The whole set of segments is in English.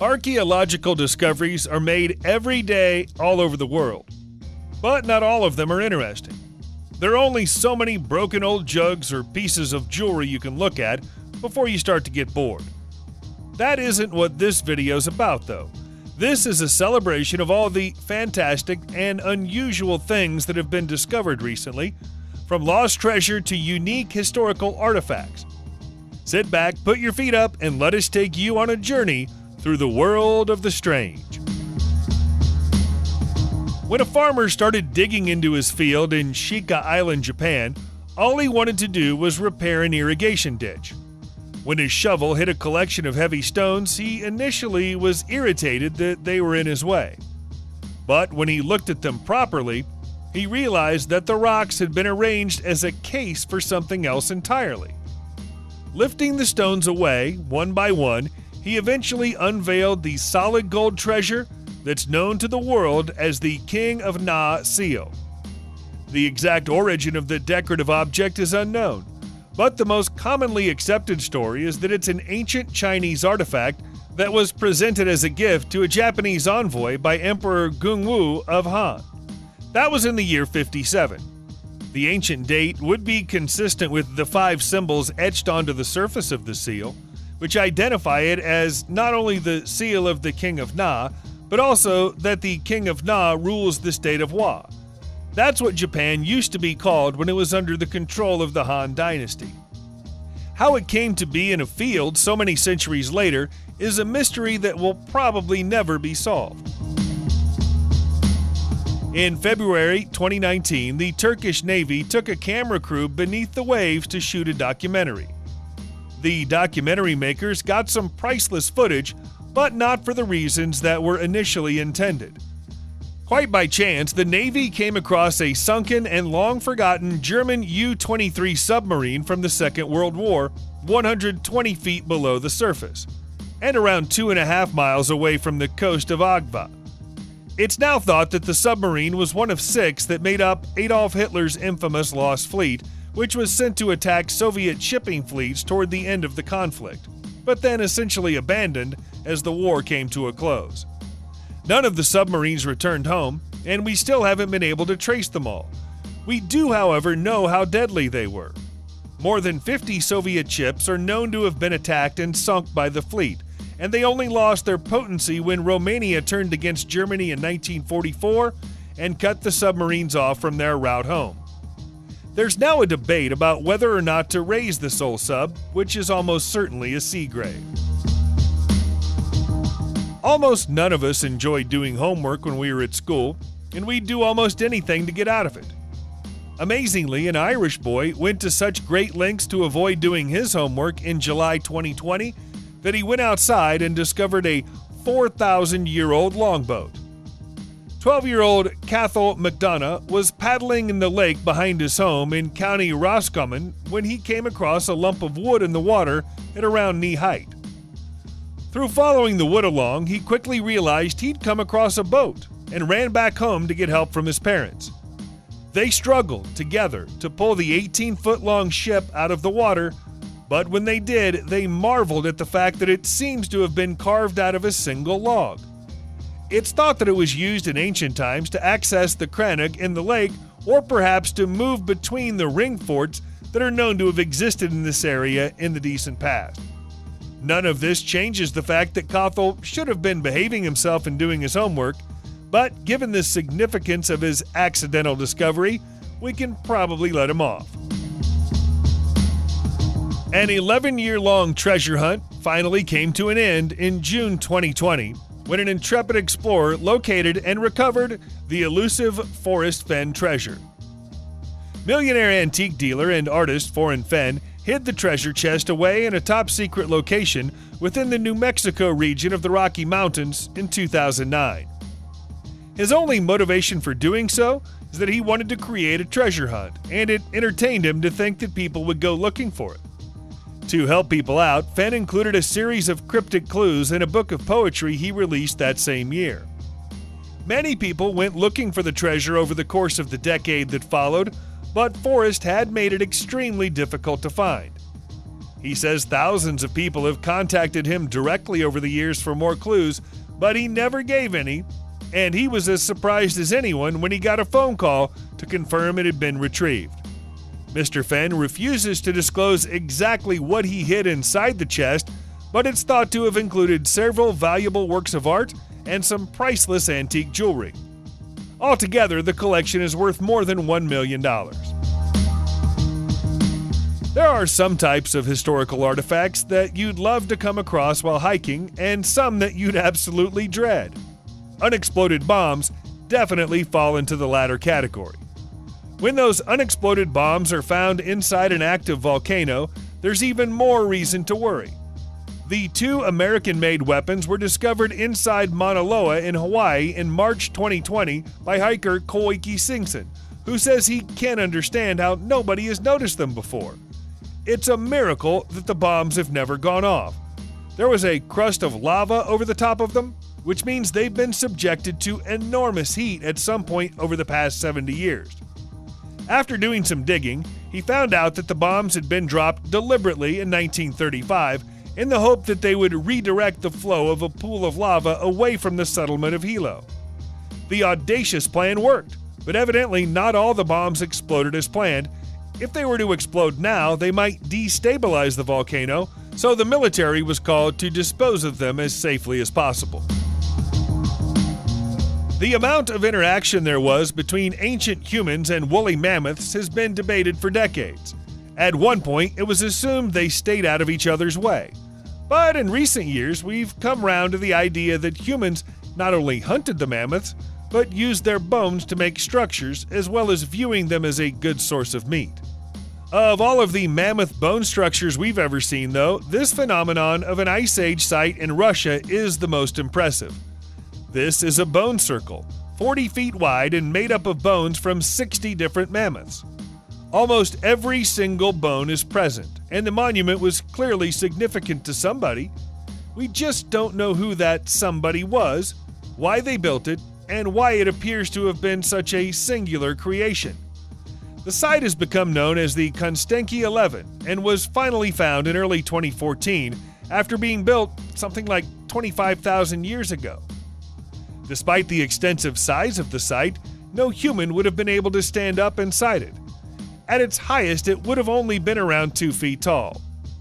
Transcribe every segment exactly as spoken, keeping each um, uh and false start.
Archaeological discoveries are made every day all over the world, but not all of them are interesting. There are only so many broken old jugs or pieces of jewelry you can look at before you start to get bored. That isn't what this video's about, though. This is a celebration of all the fantastic and unusual things that have been discovered recently, from lost treasure to unique historical artifacts. Sit back, put your feet up, and let us take you on a journey through the world of the strange. When a farmer started digging into his field in Shika Island, Japan, all he wanted to do was repair an irrigation ditch. When his shovel hit a collection of heavy stones, he initially was irritated that they were in his way. But when he looked at them properly, he realized that the rocks had been arranged as a case for something else entirely. Lifting the stones away, one by one, he eventually unveiled the solid gold treasure that's known to the world as the King of Na seal. The exact origin of the decorative object is unknown, but the most commonly accepted story is that it's an ancient Chinese artifact that was presented as a gift to a Japanese envoy by Emperor Gungwu of Han. That was in the year fifty-seven. The ancient date would be consistent with the five symbols etched onto the surface of the seal, which identify it as not only the seal of the King of Na, but also that the King of Na rules the state of Wa. That's what Japan used to be called when it was under the control of the Han dynasty. How it came to be in a field so many centuries later is a mystery that will probably never be solved. In February twenty nineteen, the Turkish Navy took a camera crew beneath the waves to shoot a documentary. The documentary makers got some priceless footage, but not for the reasons that were initially intended. Quite by chance, the Navy came across a sunken and long-forgotten German U twenty-three submarine from the Second World War, one hundred twenty feet below the surface, and around two and a half miles away from the coast of Agva. It's now thought that the submarine was one of six that made up Adolf Hitler's infamous Lost Fleet, which was sent to attack Soviet shipping fleets toward the end of the conflict, but then essentially abandoned as the war came to a close. None of the submarines returned home, and we still haven't been able to trace them all. We do, however, know how deadly they were. More than fifty Soviet ships are known to have been attacked and sunk by the fleet, and they only lost their potency when Romania turned against Germany in nineteen forty-four and cut the submarines off from their route home. There's now a debate about whether or not to raise the Sol Sub, which is almost certainly a sea grave. Almost none of us enjoyed doing homework when we were at school, and we'd do almost anything to get out of it. Amazingly, an Irish boy went to such great lengths to avoid doing his homework in July twenty twenty that he went outside and discovered a four thousand year old longboat. twelve year old Cathal McDonagh was paddling in the lake behind his home in County Roscommon when he came across a lump of wood in the water at around knee height. Through following the wood along, he quickly realized he'd come across a boat and ran back home to get help from his parents. They struggled together to pull the eighteen foot long ship out of the water, but when they did, they marveled at the fact that it seems to have been carved out of a single log. It's thought that it was used in ancient times to access the cranach in the lake, or perhaps to move between the ring forts that are known to have existed in this area in the distant past. None of this changes the fact that Cathal should have been behaving himself and doing his homework, but given the significance of his accidental discovery, we can probably let him off. An eleven year long treasure hunt finally came to an end in June twenty twenty when an intrepid explorer located and recovered the elusive Forrest Fenn treasure. Millionaire antique dealer and artist Forrest Fenn hid the treasure chest away in a top-secret location within the New Mexico region of the Rocky Mountains in two thousand nine. His only motivation for doing so is that he wanted to create a treasure hunt, and it entertained him to think that people would go looking for it. To help people out, Fenn included a series of cryptic clues in a book of poetry he released that same year. Many people went looking for the treasure over the course of the decade that followed, but Forrest had made it extremely difficult to find. He says thousands of people have contacted him directly over the years for more clues, but he never gave any, and he was as surprised as anyone when he got a phone call to confirm it had been retrieved. Mister Fenn refuses to disclose exactly what he hid inside the chest, but it's thought to have included several valuable works of art and some priceless antique jewelry. Altogether, the collection is worth more than one million dollars. There are some types of historical artifacts that you'd love to come across while hiking, and some that you'd absolutely dread. Unexploded bombs definitely fall into the latter category. When those unexploded bombs are found inside an active volcano, there's even more reason to worry. The two American-made weapons were discovered inside Mauna Loa in Hawaii in March twenty twenty by hiker Koiki Singson, who says he can't understand how nobody has noticed them before. It's a miracle that the bombs have never gone off. There was a crust of lava over the top of them, which means they've been subjected to enormous heat at some point over the past seventy years. After doing some digging, he found out that the bombs had been dropped deliberately in nineteen thirty-five in the hope that they would redirect the flow of a pool of lava away from the settlement of Hilo. The audacious plan worked, but evidently not all the bombs exploded as planned. If they were to explode now, they might destabilize the volcano, so the military was called to dispose of them as safely as possible. The amount of interaction there was between ancient humans and woolly mammoths has been debated for decades. At one point, it was assumed they stayed out of each other's way. But in recent years, we've come round to the idea that humans not only hunted the mammoths, but used their bones to make structures, as well as viewing them as a good source of meat. Of all of the mammoth bone structures we've ever seen, though, this phenomenon of an Ice Age site in Russia is the most impressive. This is a bone circle, forty feet wide and made up of bones from sixty different mammoths. Almost every single bone is present, and the monument was clearly significant to somebody. We just don't know who that somebody was, why they built it, and why it appears to have been such a singular creation. The site has become known as the Konstenki eleven and was finally found in early twenty fourteen after being built something like twenty-five thousand years ago. Despite the extensive size of the site, no human would have been able to stand up inside it. At its highest, it would have only been around two feet tall.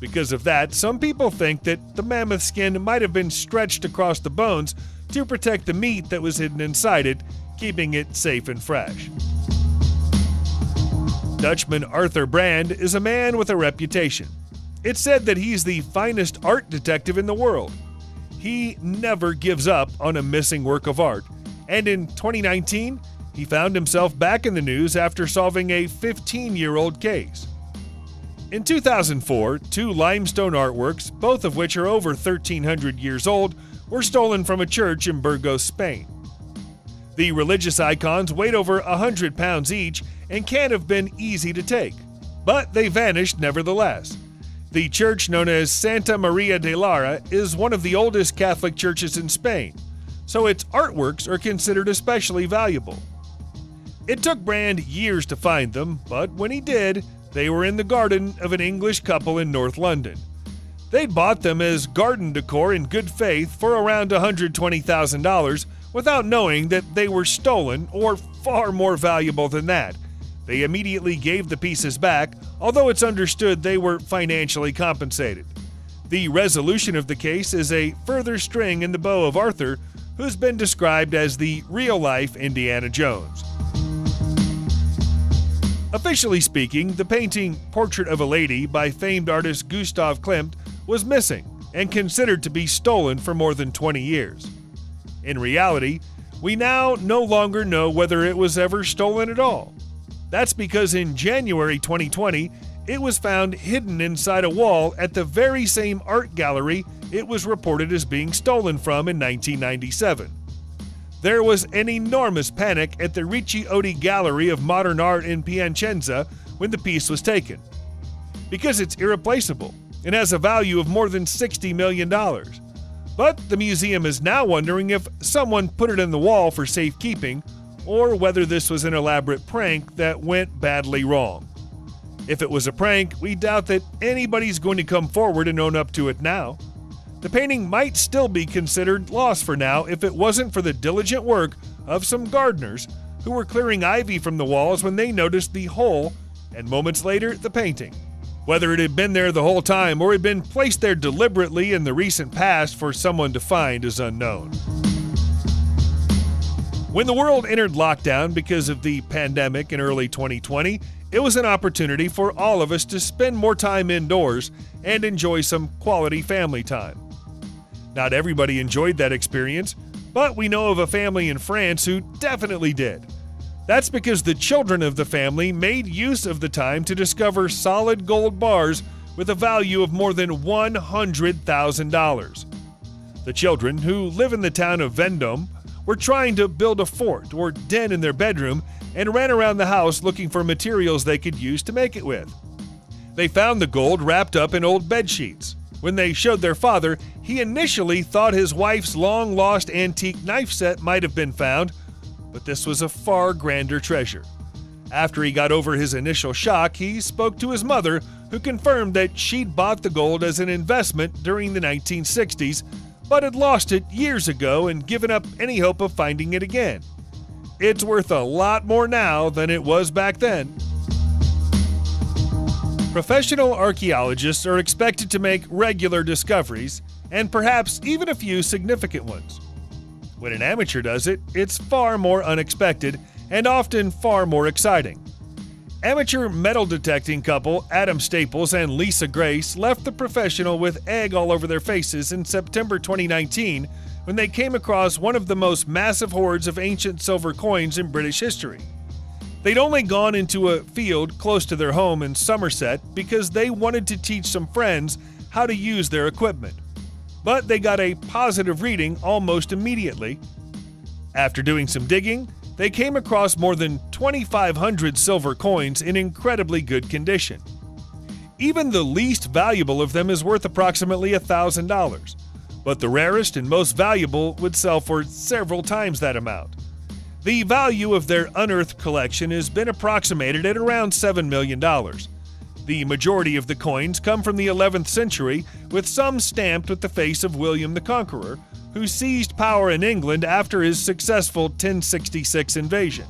Because of that, some people think that the mammoth skin might have been stretched across the bones to protect the meat that was hidden inside it, keeping it safe and fresh. Dutchman Arthur Brand is a man with a reputation. It's said that he's the finest art detective in the world. He never gives up on a missing work of art, and in twenty nineteen, he found himself back in the news after solving a fifteen-year-old case. In two thousand four, two limestone artworks, both of which are over thirteen hundred years old, were stolen from a church in Burgos, Spain. The religious icons weighed over one hundred pounds each and can't have been easy to take, but they vanished nevertheless. The church known as Santa Maria de Lara is one of the oldest Catholic churches in Spain, so its artworks are considered especially valuable. It took Brand years to find them, but when he did, they were in the garden of an English couple in North London. They'd bought them as garden decor in good faith for around one hundred twenty thousand dollars without knowing that they were stolen or far more valuable than that. They immediately gave the pieces back, although it's understood they were financially compensated. The resolution of the case is a further string in the bow of Arthur, who's been described as the real-life Indiana Jones. Officially speaking, the painting Portrait of a Lady by famed artist Gustav Klimt was missing and considered to be stolen for more than twenty years. In reality, we now no longer know whether it was ever stolen at all. That's because in January twenty twenty, it was found hidden inside a wall at the very same art gallery it was reported as being stolen from in nineteen ninety-seven. There was an enormous panic at the Ricci Odi Gallery of Modern Art in Piacenza when the piece was taken, because it's irreplaceable and has a value of more than sixty million dollars. But the museum is now wondering if someone put it in the wall for safekeeping, or whether this was an elaborate prank that went badly wrong. If it was a prank, we doubt that anybody's going to come forward and own up to it now. The painting might still be considered lost for now if it wasn't for the diligent work of some gardeners who were clearing ivy from the walls when they noticed the hole, and moments later, the painting. Whether it had been there the whole time or had been placed there deliberately in the recent past for someone to find is unknown. When the world entered lockdown because of the pandemic in early twenty twenty, it was an opportunity for all of us to spend more time indoors and enjoy some quality family time. Not everybody enjoyed that experience, but we know of a family in France who definitely did. That's because the children of the family made use of the time to discover solid gold bars with a value of more than one hundred thousand dollars. The children, who live in the town of Vendôme, were trying to build a fort or den in their bedroom and ran around the house looking for materials they could use to make it with. They found the gold wrapped up in old bed sheets. When they showed their father, he initially thought his wife's long-lost antique knife set might have been found, but this was a far grander treasure. After he got over his initial shock, he spoke to his mother, who confirmed that she'd bought the gold as an investment during the nineteen sixties, but had lost it years ago and given up any hope of finding it again. It's worth a lot more now than it was back then. Professional archaeologists are expected to make regular discoveries, and perhaps even a few significant ones. When an amateur does it, it's far more unexpected and often far more exciting. Amateur metal detecting couple Adam Staples and Lisa Grace left the professional with egg all over their faces in September twenty nineteen when they came across one of the most massive hoards of ancient silver coins in British history. They'd only gone into a field close to their home in Somerset because they wanted to teach some friends how to use their equipment. But they got a positive reading almost immediately. After doing some digging, they came across more than twenty-five hundred silver coins in incredibly good condition. Even the least valuable of them is worth approximately one thousand dollars, but the rarest and most valuable would sell for several times that amount. The value of their unearthed collection has been approximated at around seven million dollars. The majority of the coins come from the eleventh century, with some stamped with the face of William the Conqueror, who seized power in England after his successful ten sixty-six invasion.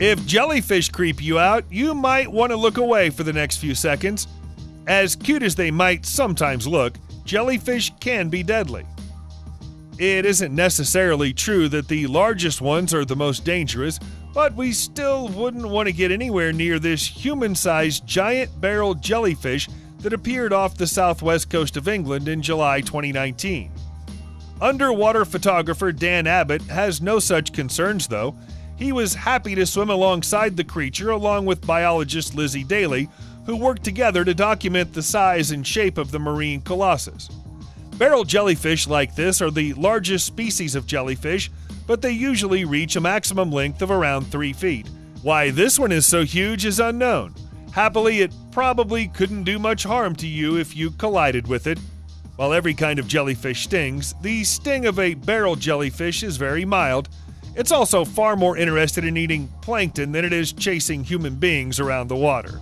If jellyfish creep you out, you might want to look away for the next few seconds. As cute as they might sometimes look, jellyfish can be deadly. It isn't necessarily true that the largest ones are the most dangerous, but we still wouldn't want to get anywhere near this human-sized giant barrel jellyfish that appeared off the southwest coast of England in July twenty nineteen. Underwater photographer Dan Abbott has no such concerns, though. He was happy to swim alongside the creature along with biologist Lizzie Daly, who worked together to document the size and shape of the marine colossus. Barrel jellyfish like this are the largest species of jellyfish, but they usually reach a maximum length of around three feet. Why this one is so huge is unknown. Happily, it probably couldn't do much harm to you if you collided with it. While every kind of jellyfish stings, the sting of a barrel jellyfish is very mild. It's also far more interested in eating plankton than it is chasing human beings around the water.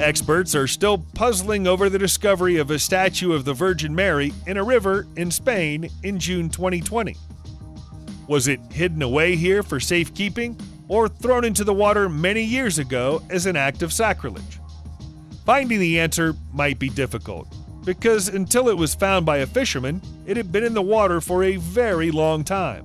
Experts are still puzzling over the discovery of a statue of the Virgin Mary in a river in Spain in June twenty twenty. Was it hidden away here for safekeeping or thrown into the water many years ago as an act of sacrilege? Finding the answer might be difficult, because until it was found by a fisherman, it had been in the water for a very long time.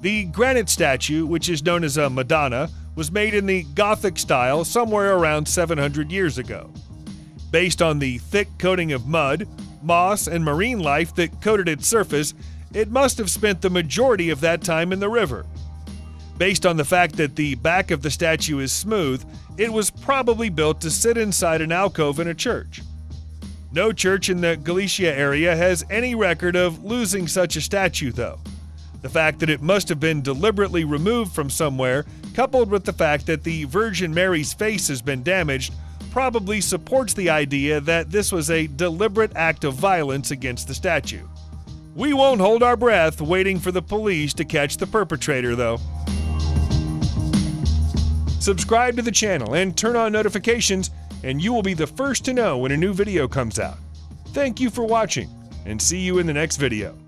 The granite statue, which is known as a Madonna, was made in the Gothic style somewhere around seven hundred years ago. Based on the thick coating of mud, moss, and marine life that coated its surface, it must have spent the majority of that time in the river. Based on the fact that the back of the statue is smooth, it was probably built to sit inside an alcove in a church. No church in the Galicia area has any record of losing such a statue, though. The fact that it must have been deliberately removed from somewhere, coupled with the fact that the Virgin Mary's face has been damaged, probably supports the idea that this was a deliberate act of violence against the statue. We won't hold our breath waiting for the police to catch the perpetrator, though. subscribe to the channel, and turn on notifications, and you will be the first to know when a new video comes out. Thank you for watching, and see you in the next video.